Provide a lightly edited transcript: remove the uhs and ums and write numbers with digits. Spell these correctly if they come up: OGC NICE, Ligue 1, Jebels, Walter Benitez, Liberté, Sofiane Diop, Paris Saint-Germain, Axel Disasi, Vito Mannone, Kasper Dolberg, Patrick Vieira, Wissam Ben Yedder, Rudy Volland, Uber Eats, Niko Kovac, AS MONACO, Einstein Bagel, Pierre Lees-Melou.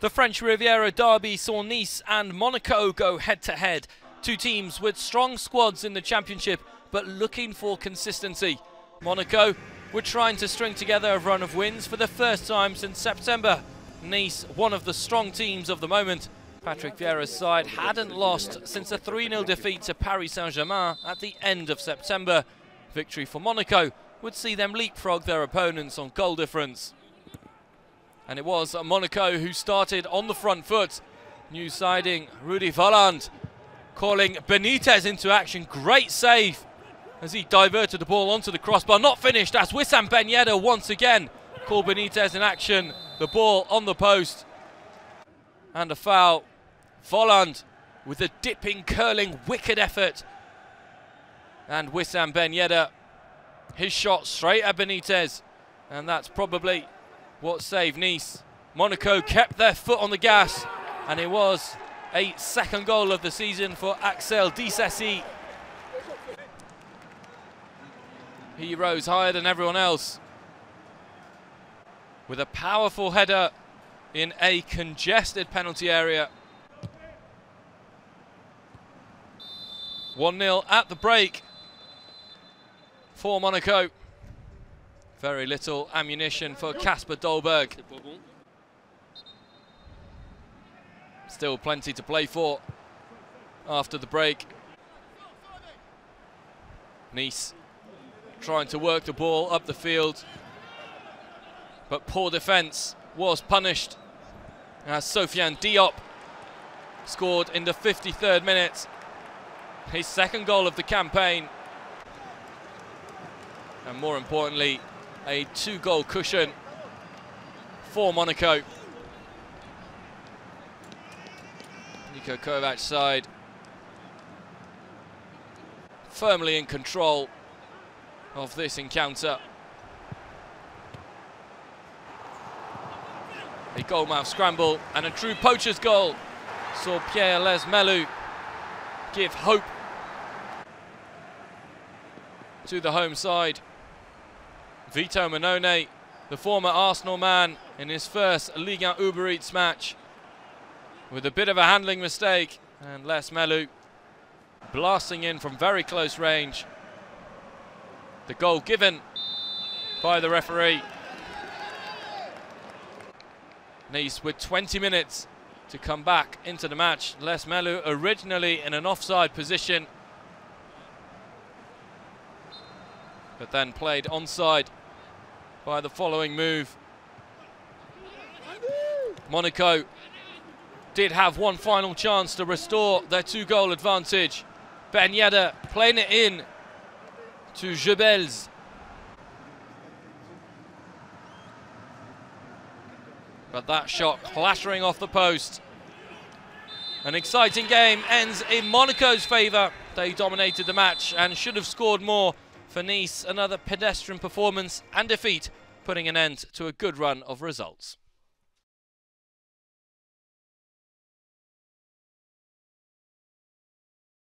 The French Riviera derby saw Nice and Monaco go head-to-head. Two teams with strong squads in the championship, but looking for consistency. Monaco were trying to string together a run of wins for the first time since September. Nice, one of the strong teams of the moment. Patrick Vieira's side hadn't lost since a 3-0 defeat to Paris Saint-Germain at the end of September. Victory for Monaco would see them leapfrog their opponents on goal difference. And it was Monaco who started on the front foot. New signing Rudy Volland calling Benitez into action. Great save as he diverted the ball onto the crossbar. Not finished as Wissam Ben Yedder once again called Benitez in action. The ball on the post. And a foul. Volland with a dipping, curling, wicked effort. And Wissam Ben Yedder, his shot straight at Benitez. And that's probably what saved Nice. Monaco kept their foot on the gas. And it was a second goal of the season for Axel Disasi. He rose higher than everyone else with a powerful header in a congested penalty area. 1-0 at the break for Monaco. Very little ammunition for Kasper Dolberg. Still plenty to play for after the break. Nice trying to work the ball up the field, but poor defence was punished as Sofiane Diop scored in the 53rd minute. His second goal of the campaign. And more importantly, a 2-goal cushion for Monaco. Niko Kovac's side firmly in control of this encounter. A goalmouth scramble and a true poacher's goal saw Pierre Lees-Melou give hope to the home side. Vito Mannone, the former Arsenal man, in his first Ligue 1 Uber Eats match with a bit of a handling mistake, and Lees-Melou blasting in from very close range. The goal given by the referee. Nice with 20 minutes to come back into the match. Lees-Melou originally in an offside position, but then played onside by the following move. Monaco did have one final chance to restore their 2-goal advantage. Ben Yedder playing it in to Jebels. But that shot clattering off the post. An exciting game ends in Monaco's favour. They dominated the match and should have scored more. For Nice, another pedestrian performance and defeat, putting an end to a good run of results.